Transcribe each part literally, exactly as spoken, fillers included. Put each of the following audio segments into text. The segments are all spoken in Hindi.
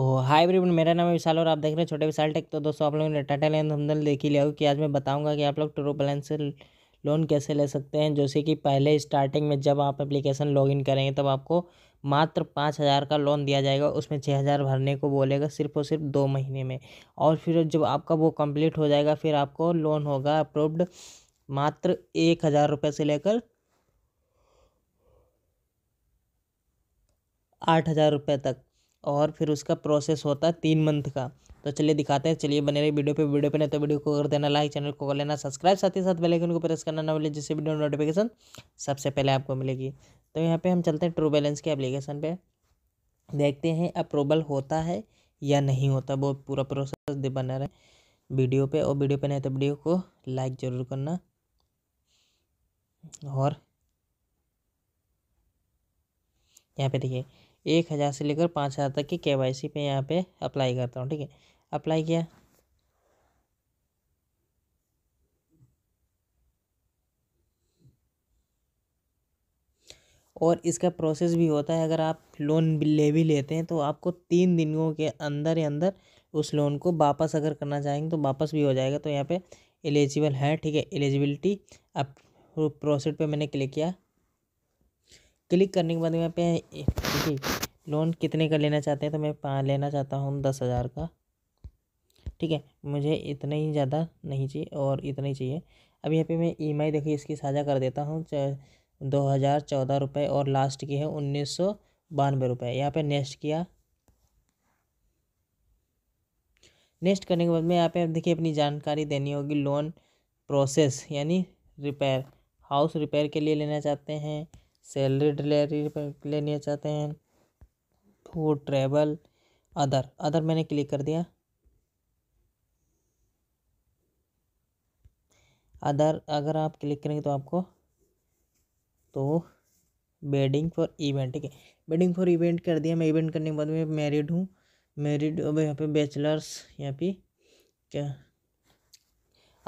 तो हाय एवरीवन, मेरा नाम है विशाल और आप देख रहे हैं छोटे विशाल टेक। तो दोस्तों, आप लोगों ने टाटा लेन हमदल देख ही लिया हो कि आज मैं बताऊंगा कि आप लोग ट्रू बैलेंस से लोन कैसे ले सकते हैं। जैसे कि पहले स्टार्टिंग में जब आप एप्लीकेशन लॉगिन करेंगे तब आपको मात्र पाँच हज़ार का लोन दिया जाएगा, उसमें छः हज़ार भरने को बोलेगा सिर्फ और सिर्फ दो महीने में। और फिर जब आपका वो कंप्लीट हो जाएगा फिर आपको लोन होगा अप्रूव्ड मात्र एक हज़ार रुपये से लेकर आठ हज़ार रुपये तक, और फिर उसका प्रोसेस होता है तीन मंथ का। तो चलिए दिखाते हैं, चलिए बने रहिए वीडियो पे। वीडियो पे नहीं तो वीडियो को कर देना लाइक, चैनल को कर लेना सब्सक्राइब, साथ ही साथ बेल आइकन को प्रेस करना ना भूलें, जिससे वीडियो नोटिफिकेशन सबसे पहले आपको मिलेगी। तो यहाँ पे हम चलते हैं ट्रू बैलेंस के एप्लीकेशन पे, देखते हैं अप्रूवल होता है या नहीं होता, वो पूरा प्रोसेस बना रहे वीडियो पर। और वीडियो पर नहीं तो वीडियो को लाइक ज़रूर करना। और यहाँ पर देखिए एक हज़ार से लेकर पाँच हज़ार तक की केवाईसी पे यहाँ पे अप्लाई करता हूँ। ठीक है, अप्लाई किया। और इसका प्रोसेस भी होता है, अगर आप लोन ले भी लेते हैं तो आपको तीन दिनों के अंदर ही अंदर उस लोन को वापस अगर करना चाहेंगे तो वापस भी हो जाएगा। तो यहाँ पे एलिजिबल है, ठीक है, एलिजिबिलिटी अब प्रोसेस पे मैंने क्लिक किया। क्लिक करने के बाद यहाँ पे ठीक है लोन कितने का लेना चाहते हैं, तो मैं पाँच लेना चाहता हूँ दस हज़ार का। ठीक है, मुझे इतना ही ज़्यादा नहीं चाहिए और इतना ही चाहिए। अब यहाँ पे मैं ई एम आई देखिए इसकी साझा कर देता हूँ, दो हज़ार चौदह रुपये और लास्ट की है उन्नीस सौ बानवे रुपये। यहाँ पर नेक्स्ट किया। नेक्स्ट करने के बाद में यहाँ पे देखिए अपनी जानकारी देनी होगी। लोन प्रोसेस यानी रिपेयर, हाउस रिपेयर के लिए लेना चाहते हैं, सैलरी डिलीवरी लेने चाहते हैं, फूड, ट्रैवल, अदर अदर मैंने क्लिक कर दिया। अदर अगर आप क्लिक करेंगे तो आपको तो वेडिंग फॉर इवेंट, ठीक है, वेडिंग फॉर इवेंट कर दिया मैं। इवेंट करने के बाद में मैरिड हूँ, मैरिड, अब यहाँ पे बैचलर्स, यहाँ पे क्या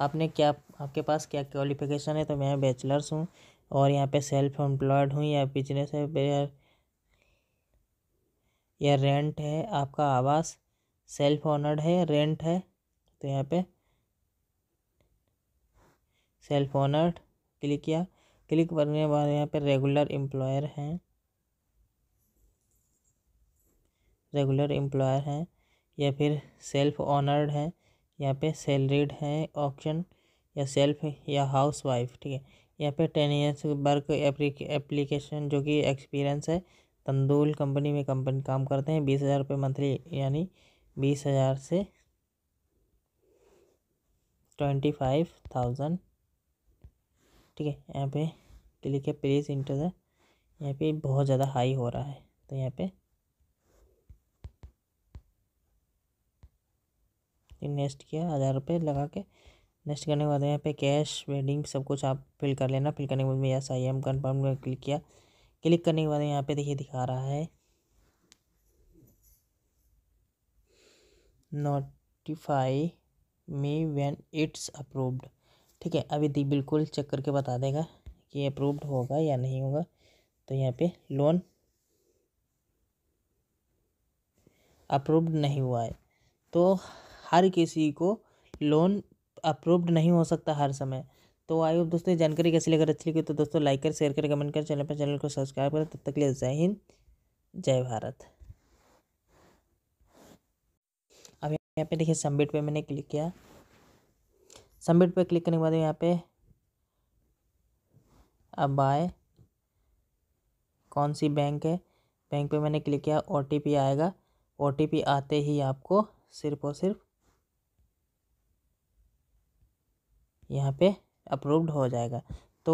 आपने क्या आपके पास क्या क्वालिफिकेशन है, तो मैं बैचलर्स हूँ और यहाँ पे सेल्फ एम्प्लॉयड हूँ, या बिजनेस है, या रेंट है, आपका आवास सेल्फ ऑनर्ड है, रेंट है, तो यहाँ पे सेल्फ ऑनर्ड क्लिक किया। क्लिक करने के बाद यहाँ पे रेगुलर एम्प्लॉयर हैं, रेगुलर एम्प्लॉयर हैं, या फिर सेल्फ ऑनर्ड है, यहाँ पे सैलरीड है ऑप्शन, या सेल्फ या हाउस वाइफ। ठीक है, यहाँ पे टेन ईयर्स वर्क एप्लीकेशन जो कि एक्सपीरियंस है, तंदूल कंपनी में कंपनी काम करते हैं, बीस हज़ार रुपये मंथली, यानी बीस हज़ार से ट्वेंटी फाइव थाउजेंड। ठीक है, यहाँ पे क्लिक है। प्लीज इंटर यहाँ पे बहुत ज़्यादा हाई हो रहा है, तो यहाँ पे नेक्स्ट किया, हज़ार रुपये लगा के। नेक्स्ट करने के बाद यहाँ पे कैश, वेडिंग सब कुछ आप फिल कर लेना। फिल करने के बाद में यस आई एम कन्फर्म में क्लिक किया। क्लिक करने के बाद यहाँ पे देखिए दिखा रहा है notify me when it's approved. ठीक है, अभी बिल्कुल चेक करके बता देगा कि अप्रूव्ड होगा या नहीं होगा। तो यहाँ पे लोन अप्रूव्ड नहीं हुआ है, तो हर किसी को लोन अप्रूव्ड नहीं हो सकता हर समय। तो आइए दोस्तों, जानकारी कैसी लगी, अच्छी लगी तो दोस्तों लाइक कर, शेयर कर, कमेंट कर, चैनल पर चैनल को सब्सक्राइब करें। तब तक के लिए जय हिंद, जय भारत। अब यहाँ पे देखिए सबमिट पे मैंने क्लिक किया। सबमिट पे क्लिक करने के बाद यहाँ पे अब आए कौन सी बैंक है, बैंक पे मैंने क्लिक किया। ओ टी पी आएगा, ओ टी पी आते ही आपको सिर्फ और सिर्फ यहाँ पे अप्रूव्ड हो जाएगा। तो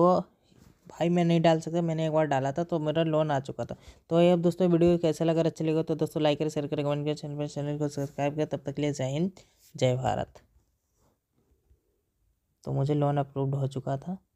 भाई मैं नहीं डाल सकता, मैंने एक बार डाला था तो मेरा लोन आ चुका था। तो ये अब दोस्तों वीडियो कैसा लगा, अच्छा लगा तो दोस्तों लाइक करें, शेयर करें, कमेंट करें, चैनल पर चैनल को सब्सक्राइब करें। तब तक के लिए जय हिंद, जय भारत। तो मुझे लोन अप्रूव्ड हो चुका था।